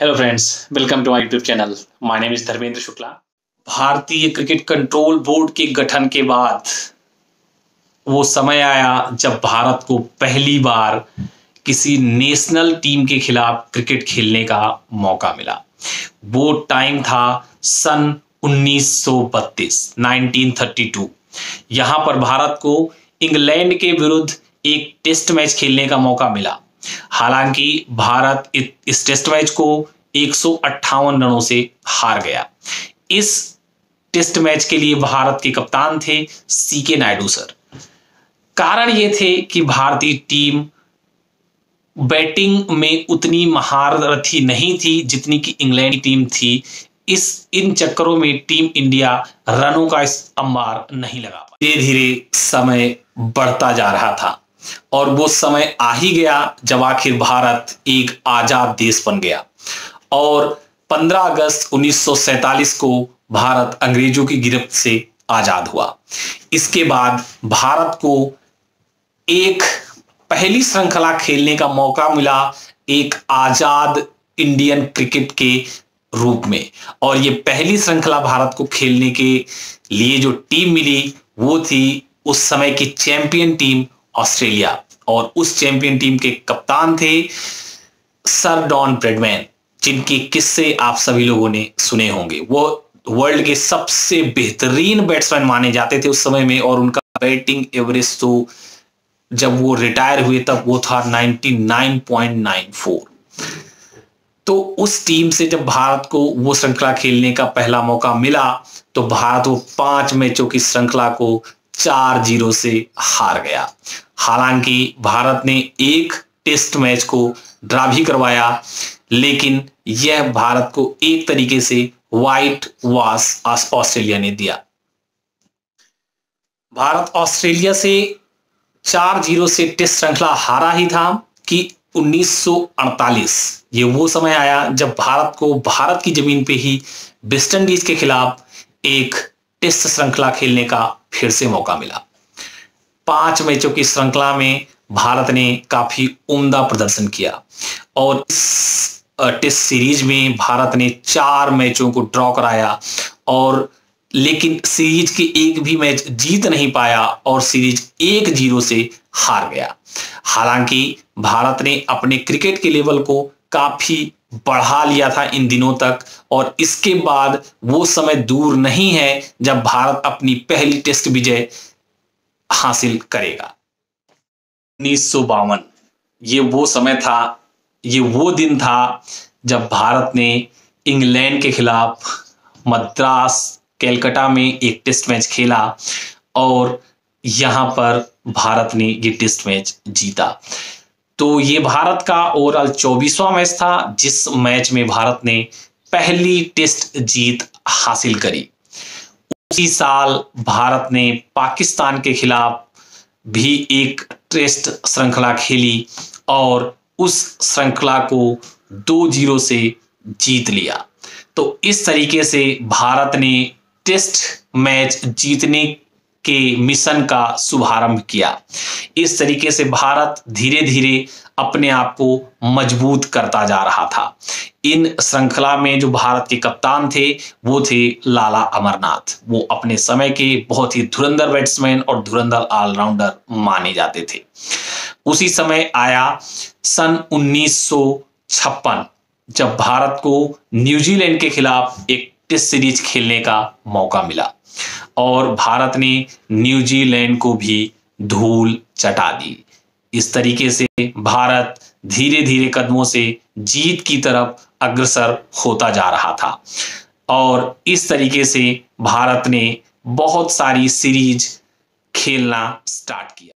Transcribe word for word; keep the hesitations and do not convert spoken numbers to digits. Hello friends, welcome to my YouTube channel. My name is Dharmendra Shukla. भारतीय cricket control board के गठन के बाद वो समय आया जब भारत को पहली बार किसी नेशनल टीम के खिलाफ क्रिकेट खेलने का मौका मिला। वो टाइम था सन उन्नीस सौ बत्तीस, उन्नीस सौ बत्तीस। यहां पर भारत को इंग्लैंड के विरुद्ध एक टेस्ट मैच खेलने का मौका मिला। हालांकि भारत इस टेस्ट मैच को एक सौ अट्ठावन रनों से हार गया। इस टेस्ट मैच के लिए भारत के कप्तान थे सीके के नायडू सर। कारण ये थे कि भारतीय टीम बैटिंग में उतनी महारथी नहीं थी जितनी कि इंग्लैंड की टीम थी। इस इन चक्करों में टीम इंडिया रनों का इस अंबार नहीं लगा पाई। धीरे धीरे समय बढ़ता जा रहा था और वो समय आ ही गया जब आखिर भारत एक आजाद देश बन गया। और पंद्रह अगस्त उन्नीस सौ सैंतालीस को भारत अंग्रेजों की गिरफ्त से आजाद हुआ। इसके बाद भारत को एक पहली श्रृंखला खेलने का मौका मिला एक आजाद इंडियन क्रिकेट के रूप में। और ये पहली श्रृंखला भारत को खेलने के लिए जो टीम मिली वो थी उस समय की चैंपियन टीम ऑस्ट्रेलिया। और उस चैंपियन टीम के कप्तान थे सर डॉन ब्रेडमैन, जिनके किस्से आप सभी लोगों ने सुने होंगे। वो वर्ल्ड के सबसे बेहतरीन बैट्समैन माने जाते थे उस समय में। और उनका बैटिंग एवरेज तो जब वो रिटायर हुए तब वो था निन्यानवे पॉइंट नौ चार। तो उस टीम से जब भारत को वो श्रृंखला खेलने का पहला मौका मिला तो भारत वो पांच मैचों की श्रृंखला को चार जीरो से हार गया। हालांकि भारत ने एक टेस्ट मैच को ड्रा भी करवाया, लेकिन यह भारत को एक तरीके से व्हाइट वॉश ऑस्ट्रेलिया ने दिया। भारत ऑस्ट्रेलिया से चार जीरो से टेस्ट श्रृंखला हारा ही था कि उन्नीस सौ अड़तालीस ये वो समय आया जब भारत को भारत की जमीन पे ही वेस्ट इंडीज के खिलाफ एक टेस्ट श्रृंखला खेलने का फिर से मौका मिला। पांच मैचों की श्रृंखला में भारत ने काफी उम्दा प्रदर्शन किया और इस टेस्ट सीरीज में भारत ने चार मैचों को ड्रॉ कराया और लेकिन सीरीज के एक भी मैच जीत नहीं पाया और सीरीज एक जीरो से हार गया। हालांकि भारत ने अपने क्रिकेट के लेवल को काफी बढ़ा लिया था इन दिनों तक, और इसके बाद वो समय दूर नहीं है जब भारत अपनी पहली टेस्ट विजय हासिल करेगा। उन्नीस सौ बावन ये वो समय था, ये वो दिन था जब भारत ने इंग्लैंड के खिलाफ मद्रास कलकत्ता में एक टेस्ट मैच खेला और यहां पर भारत ने ये टेस्ट मैच जीता। तो ये भारत का ओवरऑल चौबीसवां मैच था जिस मैच में भारत ने पहली टेस्ट जीत हासिल करी। उसी साल भारत ने पाकिस्तान के खिलाफ भी एक टेस्ट श्रृंखला खेली और उस श्रृंखला को दो जीरो से जीत लिया। तो इस तरीके से भारत ने टेस्ट मैच जीतने के मिशन का शुभारंभ किया। इस तरीके से भारत धीरे धीरे अपने आप को मजबूत करता जा रहा था। इन श्रृंखला में जो भारत के कप्तान थे वो थे लाला अमरनाथ। वो अपने समय के बहुत ही धुरंधर बैट्समैन और धुरंधर ऑलराउंडर माने जाते थे। उसी समय आया सन उन्नीस सौ छप्पन जब भारत को न्यूजीलैंड के खिलाफ एक टेस्ट सीरीज खेलने का मौका मिला और भारत ने न्यूजीलैंड को भी धूल चटा दी। इस तरीके से भारत धीरे धीरे कदमों से जीत की तरफ अग्रसर होता जा रहा था और इस तरीके से भारत ने बहुत सारी सीरीज खेलना स्टार्ट किया।